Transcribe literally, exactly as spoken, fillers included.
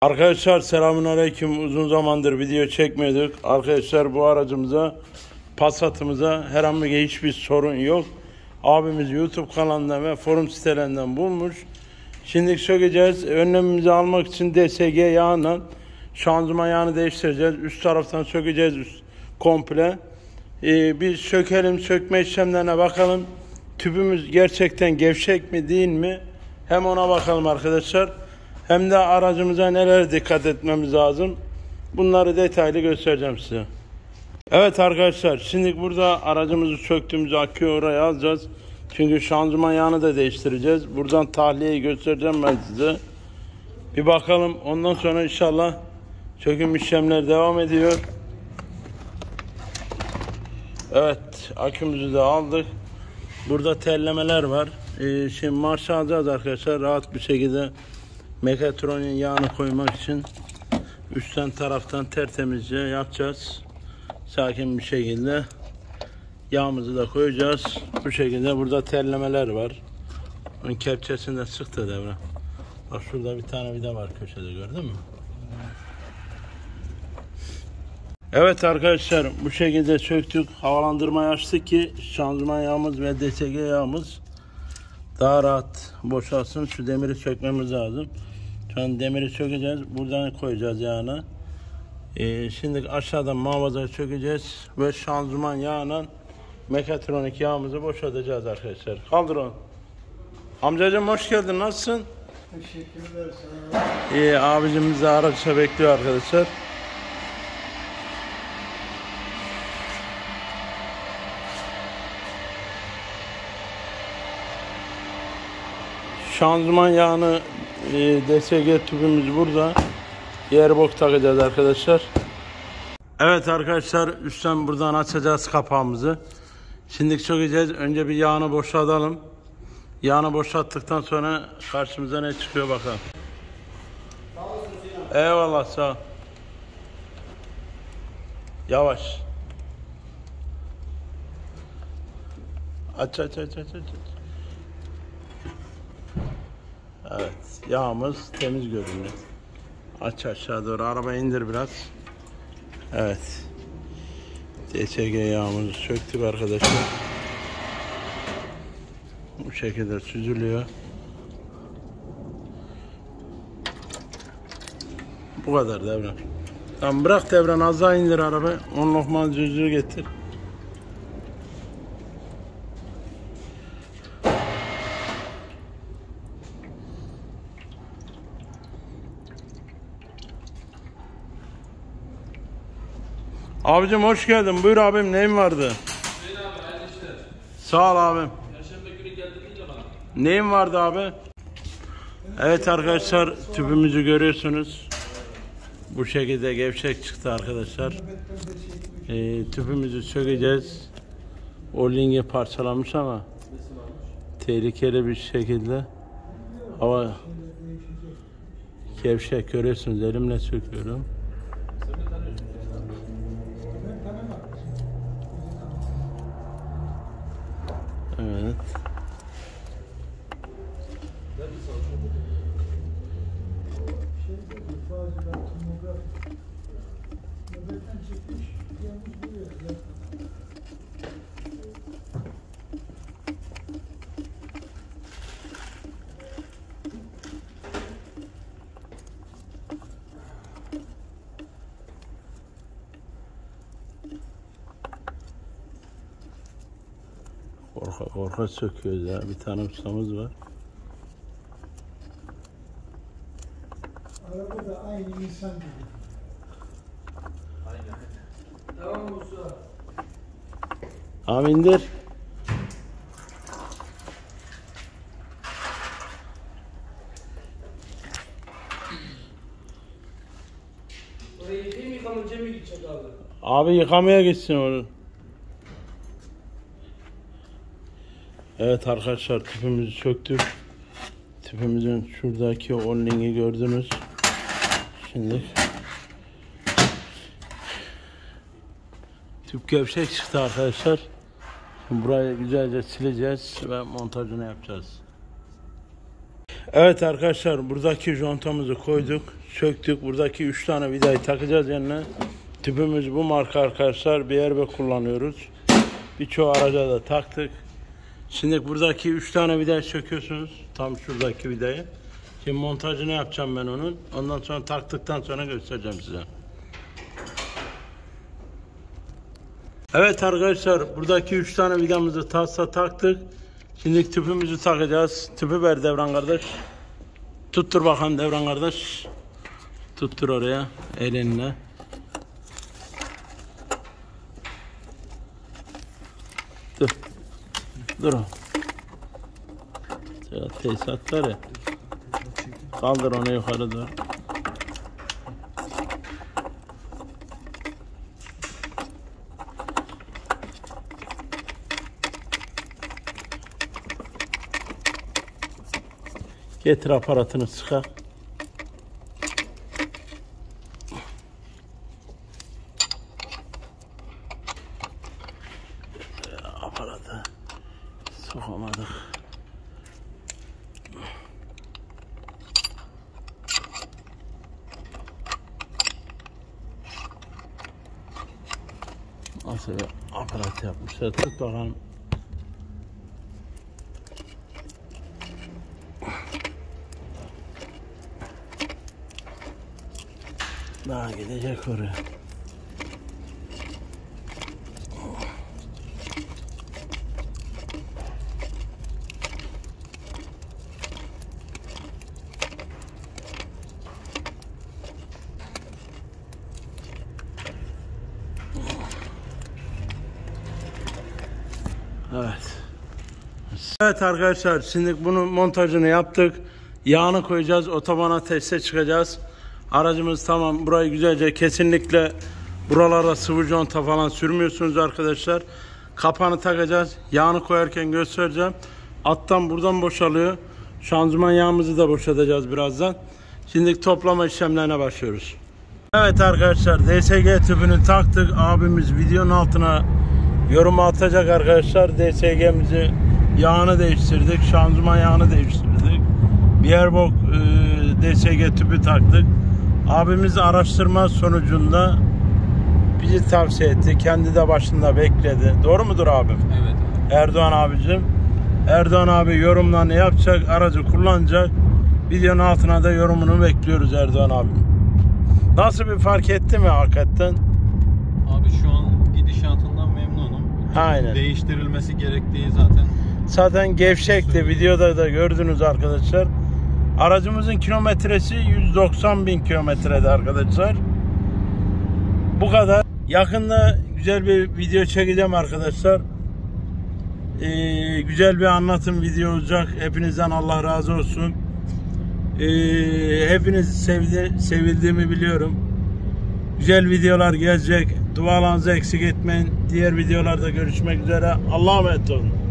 Arkadaşlar selamünaleyküm. Uzun zamandır video çekmedik. Arkadaşlar bu aracımıza, Passat'ımıza herhangi hiçbir sorun yok. Abimiz YouTube kanalından ve forum sitelerinden bulmuş. Şimdi sökeceğiz. Önlemimizi almak için D S G yağından şanzıman yağını değiştireceğiz. Üst taraftan sökeceğiz üst, komple. Ee, bir sökelim, sökme işlemlerine bakalım. Tüpümüz gerçekten gevşek mi değil mi? Hem ona bakalım arkadaşlar. Hem de aracımıza neler dikkat etmemiz lazım. Bunları detaylı göstereceğim size. Evet arkadaşlar, şimdi burada aracımızı söktüğümüz aküyü oraya alacağız. Çünkü şanzıman yağını da değiştireceğiz. Buradan tahliyeyi göstereceğim ben size. Bir bakalım, ondan sonra inşallah söküm işlemler devam ediyor. Evet, akümüzü de aldık. Burada tellemeler var. Ee, şimdi marş alacağız arkadaşlar, rahat bir şekilde mekatronin yağını koymak için üstten taraftan tertemizce yapacağız. Sakin bir şekilde yağımızı da koyacağız. Bu şekilde burada terlemeler var. Onun kepçesini de sıktı devre. Bak şurada bir tane vida var köşede, gördün mü? Evet arkadaşlar, bu şekilde söktük. Havalandırmayı açtık ki şanzıman yağımız ve D S G yağımız daha rahat boşalsın. Şu demiri sökmemiz lazım. Şu an demiri sökeceğiz. Buradan koyacağız yağını. Ee, şimdi aşağıdan mağazayı sökeceğiz. Ve şanzıman yağla mekatronik yağımızı boşaltacağız arkadaşlar. Kaldır onu. Amcacığım hoş geldin. Nasılsın? Teşekkürler sana. İyi. Abicim bizi araçta bekliyor arkadaşlar. Şanzıman yağını e, D S G tüpümüz burada. Yer bok takacağız arkadaşlar. Evet arkadaşlar, üstten buradan açacağız kapağımızı. Şimdi sökeceğiz. Önce bir yağını boşaltalım. Yağını boşalttıktan sonra karşımıza ne çıkıyor bakalım. Sağ olasın. Eyvallah, sağ ol. Yavaş. Aç aç aç aç aç. Evet, yağımız temiz görünüyor. Aç aşağı doğru, arabayı indir biraz. Evet, D S G yağımızı söktük arkadaşlar. Bu şekilde süzülüyor. Bu kadar Devran. Tamam, bırak Devran, az daha indir arabayı. On lokman cüzüğü getir. Abicim hoş geldin. Buyur abim, neyin vardı? Buyur abi, hayırlı işler. Sağ ol abim. Perşembe günü geldi değil bana. Neyin vardı abi? Evet arkadaşlar, tüpümüzü görüyorsunuz. Bu şekilde gevşek çıktı arkadaşlar. Ee, tüpümüzü sökeceğiz. O linge parçalanmış ama tehlikeli bir şekilde. Hava gevşek, görüyorsunuz, elimle söküyorum. Evet. Korka korka söküyoruz ya. Bir tane ustamız var. Araba da aynı insan gibi. Aynen. Tamam usta. Amindir. Orayı yıkayım, yıkamayacağım mı gidecek abi? Abi yıkamaya gitsin onu. Evet arkadaşlar, tüpümüzü söktük. Tüpümüzün şuradaki onlingi gördünüz. Şimdi tüp gevşek çıktı arkadaşlar. Şimdi burayı güzelce sileceğiz ve montajını yapacağız. Evet arkadaşlar, buradaki contamızı koyduk. söktük. Buradaki üç tane vidayı takacağız yerine. Tüpümüz bu marka arkadaşlar. B R B kullanıyoruz. Birçoğu araca da taktık. Şimdi buradaki üç tane vidayı söküyorsunuz. Tam şuradaki vidayı. Şimdi montajını yapacağım ben onun. Ondan sonra taktıktan sonra göstereceğim size. Evet arkadaşlar, buradaki üç tane vidamızı Passat'a taktık. Şimdi tüpümüzü takacağız. Tüpü ver Devran kardeş. Tuttur bakalım Devran kardeş. Tuttur oraya elinle. Dur. Dur. Tesisat var ya. Kaldır onu yukarı doğru. Getir aparatını sıkar. Aparatı sokamadık. Nasıl bir aparat yapmışlar? Tut bakalım. Daha gidecek oraya. Evet. Evet arkadaşlar, şimdi bunun montajını yaptık. Yağını koyacağız. Otobana teste çıkacağız. Aracımız tamam. Burayı güzelce, kesinlikle buralara sıvı conta falan sürmüyorsunuz arkadaşlar. Kapağını takacağız. Yağını koyarken göstereceğim. Alttan buradan boşalıyor. Şanzıman yağımızı da boşaltacağız birazdan. Şimdi toplama işlemlerine başlıyoruz. Evet arkadaşlar, D S G tüpünü taktık. Abimiz videonun altına yorum atacak arkadaşlar. D S G'mizi, yağını değiştirdik. Şanzıman yağını değiştirdik. Bierbok e, D S G tüpü taktık. Abimiz araştırma sonucunda bizi tavsiye etti. Kendi de başında bekledi. Doğru mudur abim? Evet. Erdoğan abicim. Erdoğan abi yorumlarını yapacak, aracı kullanacak. Videonun altına da yorumunu bekliyoruz Erdoğan abim. Nasıl, bir fark etti mi hakikaten? Abi şu an gidişatından memnunum. Aynen. Değiştirilmesi gerektiği zaten. Zaten gevşekti. Videoda da gördünüz arkadaşlar. Aracımızın kilometresi yüz doksan bin kilometrede arkadaşlar. Bu kadar. Yakında güzel bir video çekeceğim arkadaşlar. Ee, güzel bir anlatım video olacak. Hepinizden Allah razı olsun. Ee, hepiniz sevdi, sevildiğimi biliyorum. Güzel videolar gelecek. Dualarınızı eksik etmeyin. Diğer videolarda görüşmek üzere. Allah'a emanet olun.